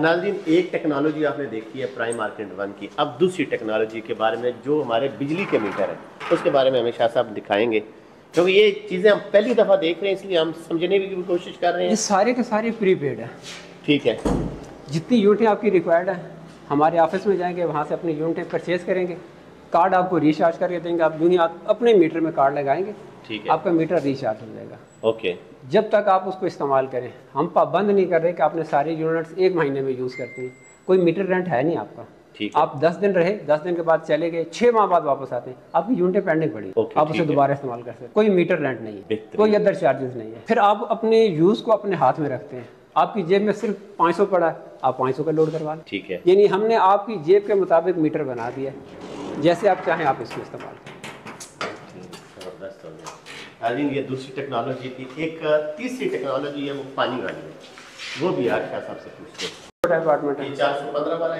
नाज़रीन, एक टेक्नोलॉजी आपने देखी है प्राइम मार्केट वन की। अब दूसरी टेक्नोलॉजी के बारे में, जो हमारे बिजली के मीटर हैं, उसके बारे में हमें शाह साहब दिखाएंगे, क्योंकि ये चीज़ें हम पहली दफ़ा देख रहे हैं, इसलिए हम समझने की भी कोशिश कर रहे हैं। सारे के सारे प्रीपेड है। ठीक है, जितनी यूनिटें आपकी रिक्वायर्ड है, हमारे ऑफिस में जाएंगे, वहाँ से अपनी यूनिटें परचेज़ करेंगे, कार्ड आपको रिचार्ज करके देंगे, आप दुनिया अपने मीटर में कार्ड लगाएंगे, ठीक है, आपका मीटर रिचार्ज हो जाएगा। ओके, जब तक आप उसको इस्तेमाल करें, हम पाबंद नहीं कर रहे कि आपने सारे यूनिट्स एक महीने में यूज़ करते हैं। कोई मीटर रेंट है नहीं आपका, ठीक है। आप 10 दिन रहे, 10 दिन के बाद चले गए, 6 माह बाद वापस आते हैं, आपकी यूनिट पेंडिंग पड़ी, आप उसे दोबारा इस्तेमाल कर सकते हैं। कोई मीटर रेंट नहीं है, कोई अदर चार्जेस नहीं है। फिर आप अपने यूज़ को अपने हाथ में रखते हैं। आपकी जेब में सिर्फ 500 पड़ा है, आप 500 का लोड करवा लें, ठीक है। यानी हमने आपकी जेब के मुताबिक मीटर बना दिया, जैसे आप चाहें आप इसको इस्तेमाल करें। ये दूसरी टेक्नोलॉजी थी। एक तीसरी टेक्नोलॉजी है, वो पानी वाली है, वो भी आज शाह साहब से पूछते हैं। छोटा डिपार्टमेंट है, 415 वाला,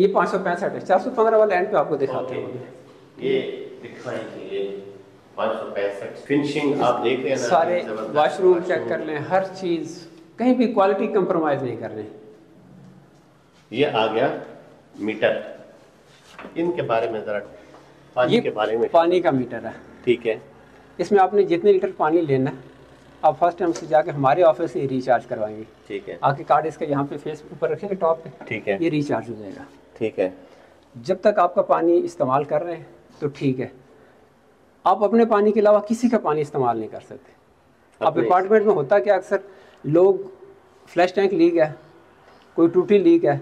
ये 565 है। 415 वाला एंड पे आपको दिखाते हैं, ये दिखाएंगे 565। फिनिशिंग आप देख रहे हैं, सारे वाशरूम चेक कर लें, हर चीज़, कहीं भी क्वालिटी कंप्रोमाइज़ नहीं कर रहे। ये आ गया मीटर, इनके बारे में ज़रा, पानी के बारे में। पानी का मीटर है, ठीक है। इसमें आपने जितने लीटर पानी लेना, आप फर्स्ट टाइम से जाके हमारे ऑफिस से रिचार्ज करवाएंगे, ठीक है। आके कार्ड इसका यहाँ पे फेस ऊपर रखेंगे टॉप पे, ठीक है, ये रिचार्ज हो जाएगा, ठीक है। जब तक आपका पानी इस्तेमाल कर रहे हैं तो ठीक है, आप अपने पानी के अलावा किसी का पानी इस्तेमाल नहीं कर सकते। अब अपार्टमेंट में होता क्या, अक्सर लोग फ्लैश टैंक लीक है, कोई टूटी लीक है,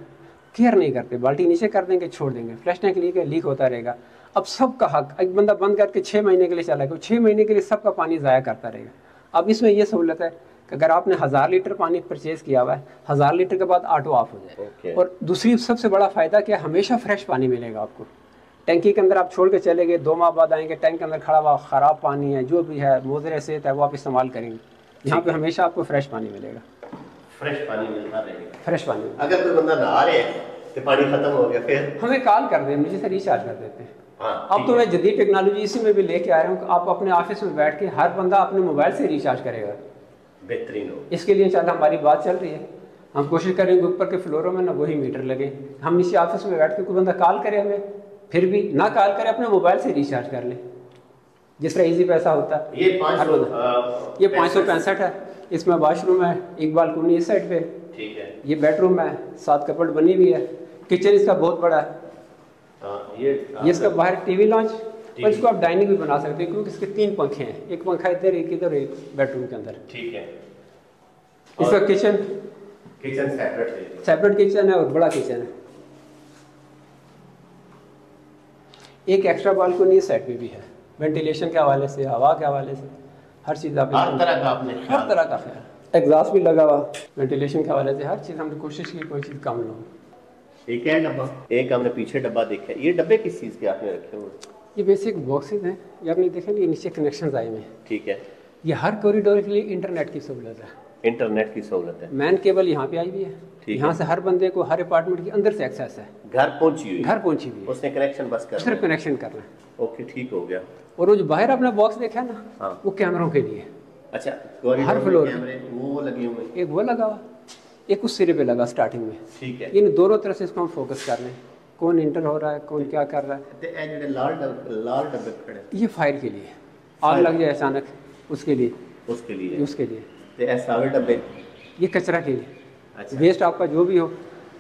केयर नहीं करते, बाल्टी नीचे कर देंगे, छोड़ देंगे, फ्लैश टैंक लीक है, लीक होता रहेगा। अब सबका हक, एक बंदा बंद करके 6 महीने के लिए चला गया, 6 महीने के लिए सबका पानी ज़ाया करता रहेगा। अब इसमें यह सहूलत है कि अगर आपने 1000 लीटर पानी परचेज़ किया हुआ है, 1000 लीटर के बाद ऑटो ऑफ हो जाए, okay। और दूसरी सबसे बड़ा फ़ायदा क्या, हमेशा फ्रेश पानी मिलेगा आपको। टैंकी के अंदर आप छोड़ के चले गए, 2 माह बाद आएंगे, टैंक के अंदर खड़ा हुआ ख़राब पानी है, जो भी है मुज़र सेहत है, वो आप इस्तेमाल करेंगे। यहाँ पर हमेशा आपको फ्रेश पानी मिलेगा, फ्रेश पानी मिलता रहेगा, फ्रेश पानी। अगर कोई बंदा नहा रहे तो पानी ख़त्म हो गया, फिर हमें कॉल कर दें, मुझे से रिचार्ज कर देते हैं। अब तो मैं जदीद टेक्नोलॉजी इसी में भी लेके आ रहा हूँ, आप अपने ऑफिस में बैठ के हर बंदा अपने मोबाइल से रिचार्ज करेगा, बेहतरीन हो। इसके लिए इंशाल्लाह हमारी बात चल रही है, हम कोशिश करेंगे ऊपर के फ्लोरों में ना वही मीटर लगे, हम नीचे ऑफिस में बैठ के कोई बंदा कॉल करे हमें, फिर भी ना कॉल करे, अपने मोबाइल से रिचार्ज कर ले, जिस तरह ईजी पैसा होता है। ये 565 है, इसमें वाशरूम है, एक बालकनी इस साइड पे, ठीक है, ये बेडरूम है, 7 कपबोर्ड बनी हुई है, किचन इसका बहुत बड़ा है। ये इसका बाहर टीवी लॉन्च, और इसको आप डाइनिंग भी बना सकते हैं, क्योंकि इसके 3 पंखे हैं, एक पंखा इधर, एक इधर, एक बेडरूम के अंदर, ठीक है। इसका किचन सेपरेट किचन है, और बड़ा किचन है। एक एक्स्ट्रा बालकनी इस साइड पे भी है, वेंटिलेशन के हवाले से, हवा के हवाले से, हर चीज़ आप हर तरह का ख्याल, एग्जॉस्ट भी लगा हुआ, वेंटिलेशन के हवाले से हर चीज़ हमने कोशिश की, कोई चीज़ कम ना हो। एक है डब्बा, एक हमने पीछे डब्बा देखा है। ये डब्बे किस चीज़ के आपने रखे हुए? ये बेसिक बॉक्सेस हैं, ये आपने देखा ये नीचे कनेक्शन आए हुए, ठीक है। ये हर कॉरिडोर के लिए इंटरनेट की सहूलत है, इंटरनेट की सहूलत है। मैन केबल यहाँ पे आई हुई है, यहाँ से हर बंदे को हर अपार्टमेंट के अंदर से एक्सेस है, घर पहुँची हुई उसने कनेक्शन बस कर, सिर्फ कनेक्शन करना है, ओके, ठीक हो गया। और वो जो बाहर अपना बॉक्स देखा है ना, वो कैमरों के लिए, अच्छा, हर फ्लोर वो लगे हुए, एक वो लगा हुआ, एक उस सिरे पे लगा स्टार्टिंग में, ठीक है। इन दोनों तरफ से इसको हम फोकस कर रहे हैं, कौन इंटर हो रहा है, कौन क्या कर रहा है। लाल डब्बे खड़े, ये फायर के लिए, आग लग जाए अचानक, उसके लिए। ऐसे डब्बे, ये कचरा के लिए, अच्छा, वेस्ट आपका जो भी हो,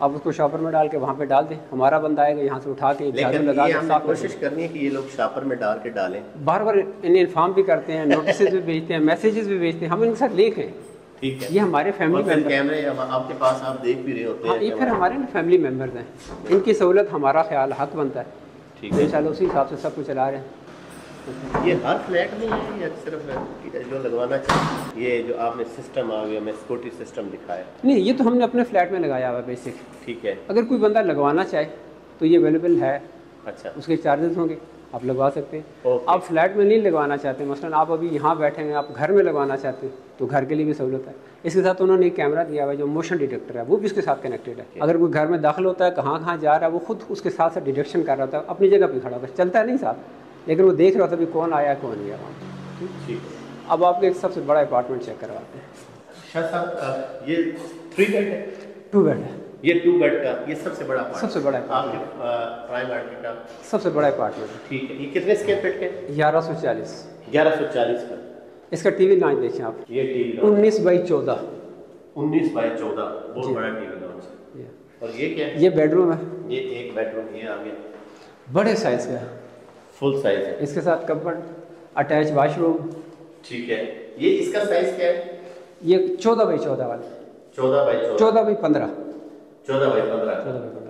आप उसको शॉपर में डाल के वहाँ पे डाल दें, हमारा बंदा आएगा यहाँ से उठा के झाड़ू लगा के। कोशिश करनी है कि ये लोग शॉपर में डाल के डालें, बार बार इन्हें इन्फॉर्म भी करते हैं, नोटिस भी भेजते हैं, मैसेजेस भी भेजते हैं, हम इनके साथ लिख हैं, ठीक है। ये हमारे फैमिली मेंबर, कैमरे आपके पास आप देख भी रहे होते हैं, हाँ, ये फिर हमारे फैमिली मेंबर्स हैं, इनकी सहूलत हमारा ख्याल हक बनता है, ठीक है। इंशाल्लाह उसी हिसाब से सब कुछ चला रहे हैं। ये हर फ्लैट में है या सिर्फ जो लगवाना चाहिए? ये जो आपने सिस्टम आ गया, मैं सिक्योरिटी सिस्टम दिखाया नहीं, ये तो हमने अपने फ्लैट में लगाया हुआ बेसिक, ठीक है। अगर कोई बंदा लगवाना चाहे तो ये अवेलेबल है, अच्छा, उसके चार्जेस होंगे, आप लगवा सकते हैं। आप फ्लैट में नहीं लगवाना चाहते, मसलन आप अभी यहाँ बैठे हैं, आप घर में लगवाना चाहते हैं, तो घर के लिए भी सहूलत है। इसके साथ उन्होंने एक कैमरा दिया हुआ है, जो मोशन डिटेक्टर है, वो भी इसके साथ कनेक्टेड है। अगर कोई घर में दाखिल होता है, कहाँ जा रहा है, वो खुद उसके साथ साथ डिटेक्शन कर रहा था, अपनी जगह पर खड़ा होता, चलता है नहीं साथ, लेकिन वो देख रहा था भी कौन आया कौन गया वहाँ, ठीक। अब आपके एक सबसे बड़ा अपार्टमेंट चेक करवाते हैं। ये 3 बेड है, 2 बेड है, ये 2 बेड का ये सबसे बड़ा प्राइम मार्केट का सबसे बड़ा अपार्टमेंट। ठीक है, ये कितने स्क्वायर फीट के? 1140 का। इसका टीवी लॉन्च देखिए आप, ये टीवी 19 बाई 14 बहुत बड़ा टीवी लॉन्च है। और ये क्या है? ये बेडरूम है, ये एक बेडरूम है आगे, बड़े साइज का, फुल साइज है, इसके साथ कबर्ड, अटैच वाशरूम। ठीक है, ये इसका साइज क्या है? ये 14 बाई 14 वाला, 14 बाई 14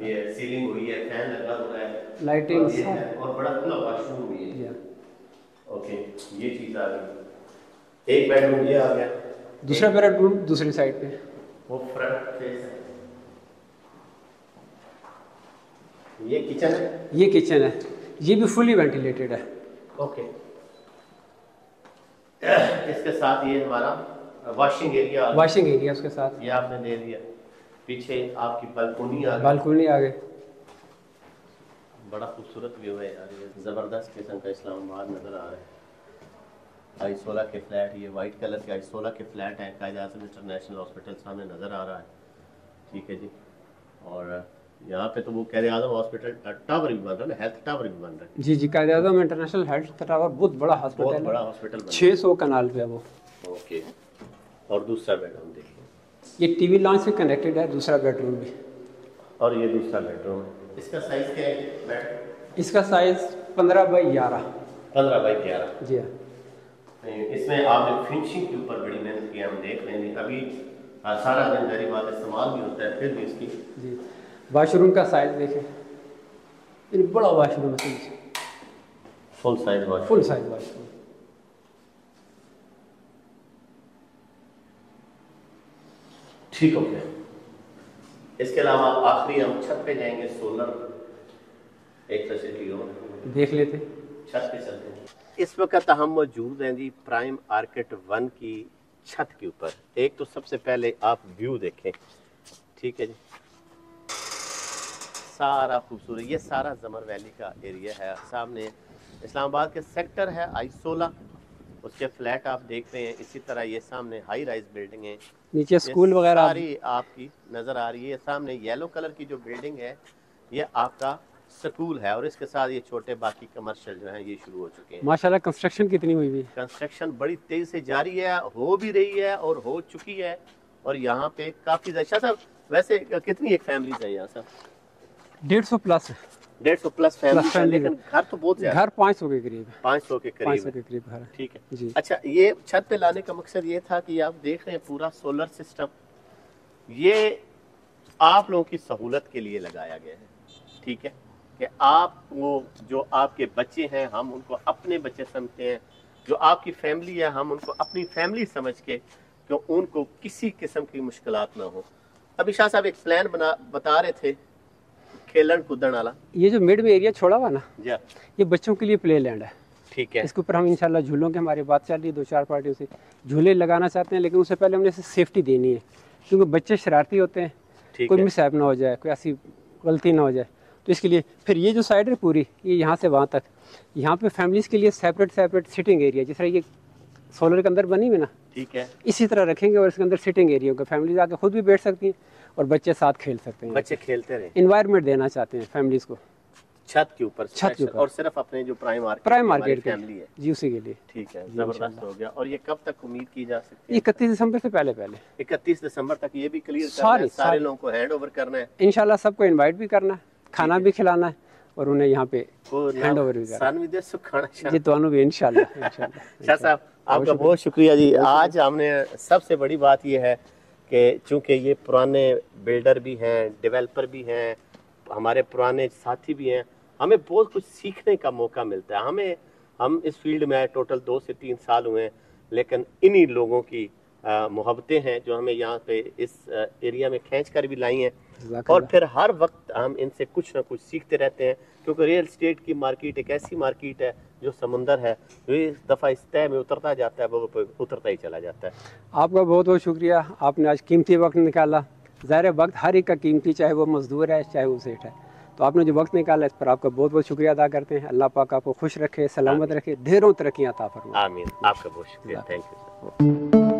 ये सीलिंग हुई है, फैन लगा हुआ है, लाइटिंग है और बड़ा खुला वाशरूम भी है। ओके, ये चीज आ गई, एक बेडरूम ये आ गया, दूसरा बेडरूम दूसरी साइड पे, वो फ्रंट फेस है। ये किचन है, ये भी फुली वेंटिलेटेड है। ओके, इसके साथ ये हमारा वॉशिंग एरिया उसके साथ ये आपने दे दिया, पीछे आपकी बालकोनी आ गई बड़ा खूबसूरत व्यू है यार, ये जबरदस्त किस्म का इस्लामाबाद नजर आ रहा है। आई सोला के फ्लैट, ये वाइट कलर के आई सोला के फ्लैट है, कायदासम इंटरनेशनल हॉस्पिटल सामने नजर आ रहा है। ठीक है जी, और यहाँ पे तो वो कायदे आज़म हॉस्पिटल टावर भी बन रहा है, हेल्थ टावर भी बन रहा है। जी जी, कायदे आज़म इंटरनेशनल हेल्थ टावर बहुत बड़ा हॉस्पिटल है, 600 कनाल पे है वो। ओके, और दूसरा बेडरूम देखिए, ये टीवी लॉन्च से कनेक्टेड है, दूसरा बेडरूम भी, और ये दूसरा बेडरूम है। इसका साइज क्या है? इसका साइज 15 बाई 11 जी हाँ। इसमें आपने फिनिशिंग के ऊपर बड़ी मेहनत की, हम देख रहे हैं अभी सारा दिन गरीब बात इस्तेमाल भी होता है, फिर भी इसकी जी। वाशरूम का साइज देखें, बड़ा वाशरूम है, फुल साइज वाशरूम। ठीक हो गया। इसके अलावा आखिरी हम छत पे जाएंगे, सोलर एक फैसिलिटी और देख लेते, छत पे चलते हैं। इस वक्त हम मौजूद हैं जी प्राइम मार्केट 1 की छत के ऊपर। एक तो सबसे पहले आप व्यू देखें, ठीक है जी, सारा खूबसूरत, ये सारा जमर वैली का एरिया है, सामने इस्लामाबाद के सेक्टर है आई सोला, उसके फ्लैट आप देख रहे हैं, इसी तरह ये सामने हाई राइज बिल्डिंग है, नीचे स्कूल वगैरह सारी आपकी नज़र आ रही है। सामने येलो कलर की जो बिल्डिंग है ये आपका स्कूल है, और इसके साथ ये छोटे बाकी कमर्शियल जो हैं ये शुरू हो चुके हैं। माशाल्लाह कंस्ट्रक्शन कितनी हुई है, कंस्ट्रक्शन बड़ी तेज़ी से जारी है, हो भी रही है और हो चुकी है, और यहाँ पे काफ़ी अच्छा सर। वैसे कितनी एक फैमिलीज है यहाँ सर? 150 प्लस फैमिली, लेकिन घर तो बहुत ज्यादा, घर 500 के करीब, 500 के करीब घर। ठीक है जी। अच्छा, ये छत पे लाने का मकसद ये था कि आप देख रहे हैं पूरा सोलर सिस्टम, ये आप लोगों की सहूलत के लिए लगाया गया है। ठीक है, कि आप वो जो आपके बच्चे हैं, हम उनको अपने बच्चे समझते हैं, जो आपकी फैमिली है हम उनको अपनी फैमिली समझ के, तो उनको किसी किस्म की मुश्किलात ना हो। अभी शाह साहब एक प्लान बता रहे थे, खेलन कूदन वाला, ये जो मिड में एरिया छोड़ा हुआ ना, ये बच्चों के लिए प्ले लैंड है। ठीक है, इसके ऊपर हम इंशाल्लाह झूलों के, हमारी बात चल रही है 2-4 पार्टियों से, झूले लगाना चाहते हैं, लेकिन उससे पहले हमने इसे सेफ्टी देनी है, क्योंकि बच्चे शरारती होते हैं, कोई मिसहैप ना हो जाए, कोई ऐसी गलती ना हो जाए, तो इसके लिए फिर ये जो साइड है पूरी, ये यहाँ से वहाँ तक, यहाँ पे फैमिलीज़ के लिए सेपरेट सिटिंग एरिया, जिस तरह ये सोलर के अंदर बनी हुई ना, ठीक है, इसी तरह रखेंगे, और इसके अंदर सिटिंग एरिया होगा, फैमिलीज आके खुद भी बैठ सकती हैं और बच्चे साथ खेल सकते हैं, बच्चे खेलते रहे, एनवायरनमेंट देना चाहते हैं फैमिलीज को छत के ऊपर, और सिर्फ अपने जो प्राइम मार्केट फैमिली है जी उसी के लिए। ठीक है, जबरदस्त हो गया। और ये कब तक उम्मीद की जा सकती है? 31 दिसंबर से पहले 31 दिसंबर तक ये भी क्लियर सारे लोगों को हैंड ओवर करना है, इंशाल्लाह सबको इन्वाइट भी करना है, खाना भी खिलाना है, और उन्हें यहाँ पे हैंड ओवर भी करना है। आपका बहुत शुक्रिया जी। आज हमने सबसे बड़ी बात यह है कि चूँकि ये पुराने बिल्डर भी हैं, डेवलपर भी हैं, हमारे पुराने साथी भी हैं, हमें बहुत कुछ सीखने का मौका मिलता है। हम इस फील्ड में टोटल 2 से 3 साल हुए हैं, लेकिन इन्हीं लोगों की मोहब्बतें हैं जो हमें यहाँ पे इस एरिया में खींच कर भी लाई हैं, और फिर हर वक्त हम इनसे कुछ ना कुछ सीखते रहते हैं, क्योंकि रियल इस्टेट की मार्केट एक ऐसी मार्केट है जो समुंदर है, जो इस दफ़ा इस तय में उतरता जाता है वो उतरता ही चला जाता है। आपका बहुत बहुत शुक्रिया, आपने आज कीमती वक्त निकाला, ज़ाहिर वक्त हर एक का कीमती, चाहे वो मजदूर है चाहे वो सेठ है, तो आपने जो वक्त निकाला इस पर आपका बहुत बहुत शुक्रिया अदा करते हैं। अल्लाह पाक आपको खुश रखे, सलामत रखे, ढेरों तरक्कियां अता फरमाए। आमीन। आपका बहुत शुक्रिया, थैंक यू।